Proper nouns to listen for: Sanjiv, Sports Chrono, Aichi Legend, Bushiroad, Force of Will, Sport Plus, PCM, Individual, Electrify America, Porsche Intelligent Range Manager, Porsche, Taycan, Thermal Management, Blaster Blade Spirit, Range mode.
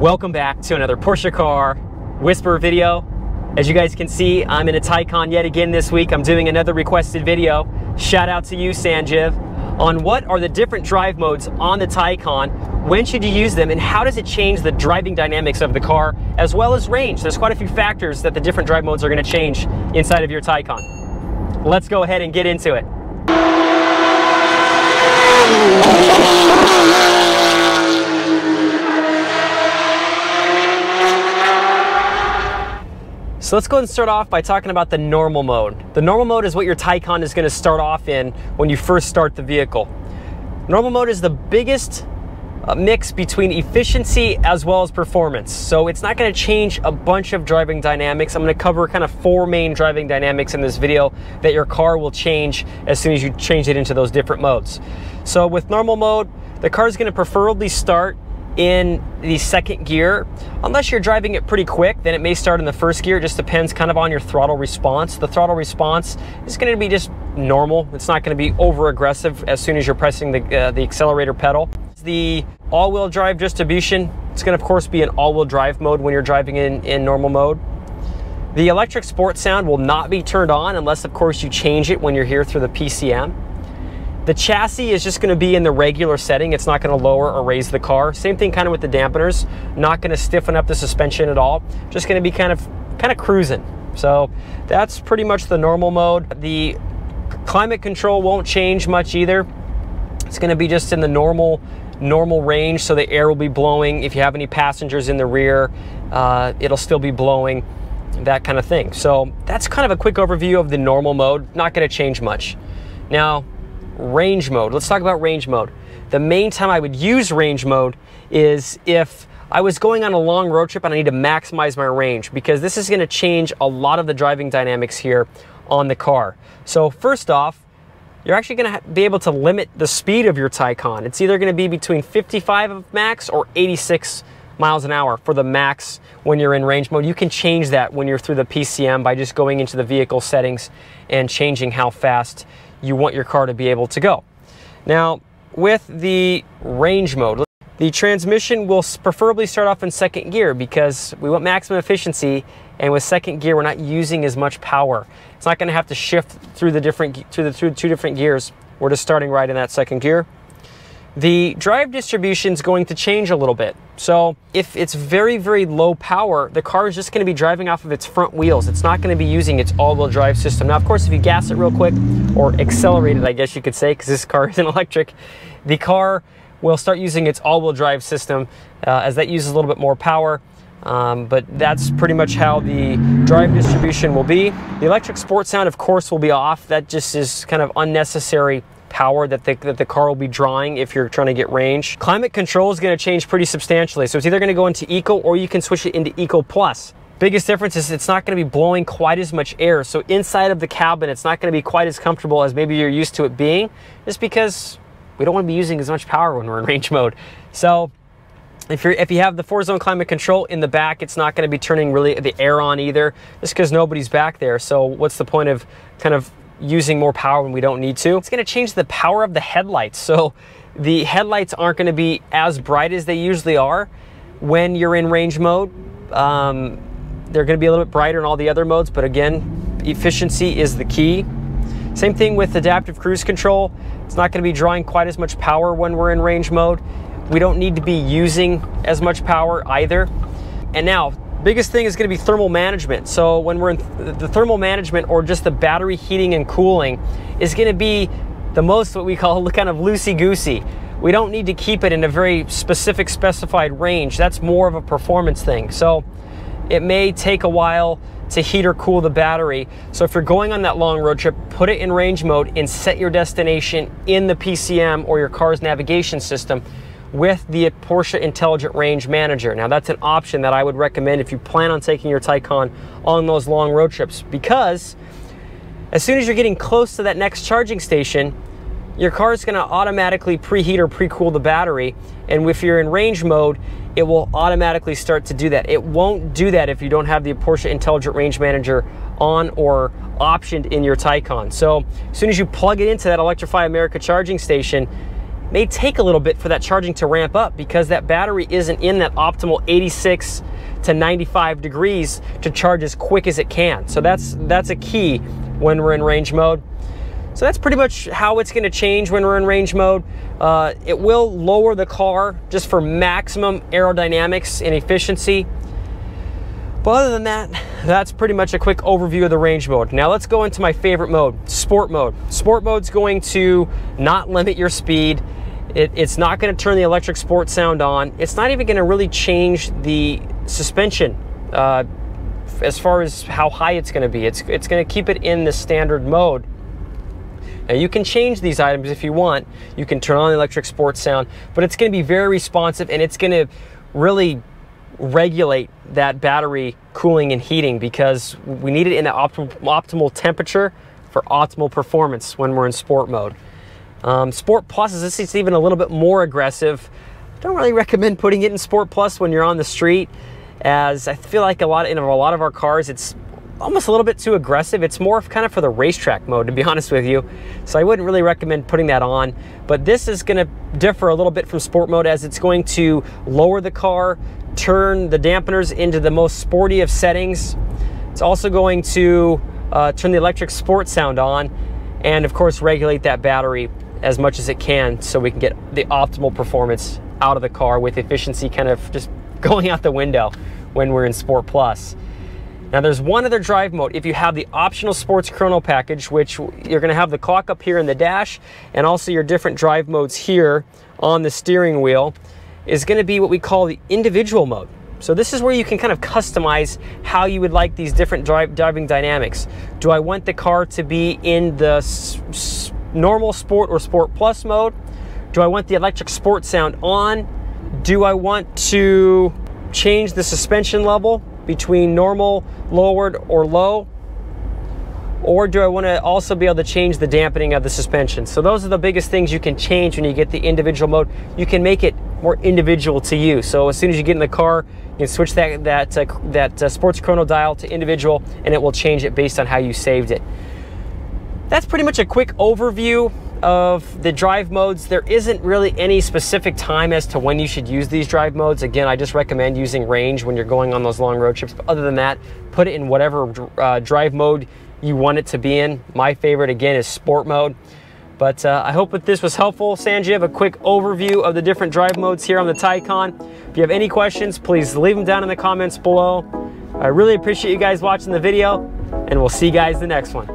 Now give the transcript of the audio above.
Welcome back to another Porsche Car Whisper video. As you guys can see, I'm in a Taycan yet again this week. I'm doing another requested video. Shout out to you, Sanjiv, on what are the different drive modes on the Taycan, when should you use them, and how does it change the driving dynamics of the car, as well as range. There's quite a few factors that the different drive modes are going to change inside of your Taycan. Let's go ahead and get into it. So let's go ahead and start off by talking about the normal mode. The normal mode is what your Taycan is going to start off in when you first start the vehicle. Normal mode is the biggest mix between efficiency as well as performance. So it's not going to change a bunch of driving dynamics. I'm going to cover kind of four main driving dynamics in this video that your car will change as soon as you change it into those different modes. So with normal mode, the car is going to preferably start in the second gear. Unless you're driving it pretty quick, then it may start in the first gear. It just depends kind of on your throttle response. The throttle response is going to be just normal. It's not going to be over aggressive as soon as you're pressing the accelerator pedal. The all-wheel drive distribution, it's going to of course be an all-wheel drive mode when you're driving in normal mode. The electric sport sound will not be turned on unless of course you change it when you're here through the PCM. The chassis is just going to be in the regular setting. It's not going to lower or raise the car. Same thing kind of with the dampeners. Not going to stiffen up the suspension at all. Just going to be kind of cruising. So that's pretty much the normal mode. The climate control won't change much either. It's going to be just in the normal range. So the air will be blowing. If you have any passengers in the rear, it'll still be blowing. That kind of thing. So that's kind of a quick overview of the normal mode. Not going to change much. Now, range mode. Let's talk about range mode. The main time I would use range mode is if I was going on a long road trip and I need to maximize my range, because this is going to change a lot of the driving dynamics here on the car. So first off, you're actually going to be able to limit the speed of your Taycan. It's either going to be between 55 of max or 86 miles an hour for the max when you're in range mode. You can change that when you're through the PCM by just going into the vehicle settings and changing how fast you want your car to be able to go. Now, with the range mode, the transmission will preferably start off in second gear because we want maximum efficiency, and with second gear, we're not using as much power. It's not going to have to shift through two different gears. We're just starting right in that second gear. The drive distribution is going to change a little bit. So if it's very, very low power, the car is just going to be driving off of its front wheels. It's not going to be using its all-wheel drive system. Now, of course, if you gas it real quick or accelerate it, I guess you could say, because this car isn't electric, the car will start using its all-wheel drive system as that uses a little bit more power. But that's pretty much how the drive distribution will be. The electric sport sound, of course, will be off. That just is kind of unnecessary power that the car will be drawing if you're trying to get range. Climate control is going to change pretty substantially. So it's either going to go into Eco or you can switch it into Eco Plus. Biggest difference is it's not going to be blowing quite as much air. So inside of the cabin, it's not going to be quite as comfortable as maybe you're used to it being, just because we don't want to be using as much power when we're in range mode. So if you have the 4-zone climate control in the back, it's not going to be turning really the air on either, just because nobody's back there. So what's the point of kind of using more power when we don't need to? It's going to change the power of the headlights. So the headlights aren't going to be as bright as they usually are when you're in range mode. They're going to be a little bit brighter in all the other modes, but again, efficiency is the key. Same thing with adaptive cruise control. It's not going to be drawing quite as much power when we're in range mode. We don't need to be using as much power either. And now, biggest thing is going to be thermal management. So when we're in the thermal management, or just the battery heating and cooling, is going to be the most what we call kind of loosey-goosey. We don't need to keep it in a very specific specified range. That's more of a performance thing. So it may take a while to heat or cool the battery. So if you're going on that long road trip, put it in range mode and set your destination in the PCM or your car's navigation system with the Porsche Intelligent Range Manager. Now, that's an option that I would recommend if you plan on taking your Taycan on those long road trips, because as soon as you're getting close to that next charging station, your car is going to automatically preheat or pre-cool the battery, and if you're in range mode, it will automatically start to do that. It won't do that if you don't have the Porsche Intelligent Range Manager on or optioned in your Taycan. So as soon as you plug it into that Electrify America charging station, may take a little bit for that charging to ramp up because that battery isn't in that optimal 86 to 95 degrees to charge as quick as it can. So that's a key when we're in range mode. So that's pretty much how it's gonna change when we're in range mode. It will lower the car just for maximum aerodynamics and efficiency. But other than that, that's pretty much a quick overview of the range mode. Now let's go into my favorite mode, sport mode. Sport mode's going to not limit your speed. It's not going to turn the electric sport sound on. It's not even going to really change the suspension as far as how high it's going to be. It's going to keep it in the standard mode. Now you can change these items if you want. You can turn on the electric sport sound, but it's going to be very responsive and it's going to really regulate that battery cooling and heating because we need it in the optimal temperature for optimal performance when we're in sport mode. Sport Plus is this is even a little bit more aggressive. I don't really recommend putting it in Sport Plus when you're on the street, as I feel like in a lot of our cars it's almost a little bit too aggressive. It's more kind of for the racetrack mode, to be honest with you. So I wouldn't really recommend putting that on, but this is going to differ a little bit from sport mode as it's going to lower the car, turn the dampeners into the most sporty of settings. It's also going to turn the electric sport sound on and of course regulate that battery as much as it can so we can get the optimal performance out of the car with efficiency kind of just going out the window when we're in Sport Plus. Now there's one other drive mode. If you have the optional Sports Chrono package, which you're gonna have the clock up here in the dash and also your different drive modes here on the steering wheel, is gonna be what we call the individual mode. So this is where you can kind of customize how you would like these different driving dynamics. Do I want the car to be in the normal sport or Sport Plus mode? Do I want the electric sport sound on? Do I want to change the suspension level between normal, lowered, or low? Or do I want to also be able to change the dampening of the suspension? So those are the biggest things you can change when you get the individual mode. You can make it more individual to you. So as soon as you get in the car, you can switch that Sports Chrono dial to individual and it will change it based on how you saved it. That's pretty much a quick overview of the drive modes. There isn't really any specific time as to when you should use these drive modes. Again, I just recommend using range when you're going on those long road trips. But other than that, put it in whatever drive mode you want it to be in. My favorite, again, is sport mode. But I hope that this was helpful. Sanjiv, a quick overview of the different drive modes here on the Taycan. If you have any questions, please leave them down in the comments below. I really appreciate you guys watching the video, and we'll see you guys in the next one.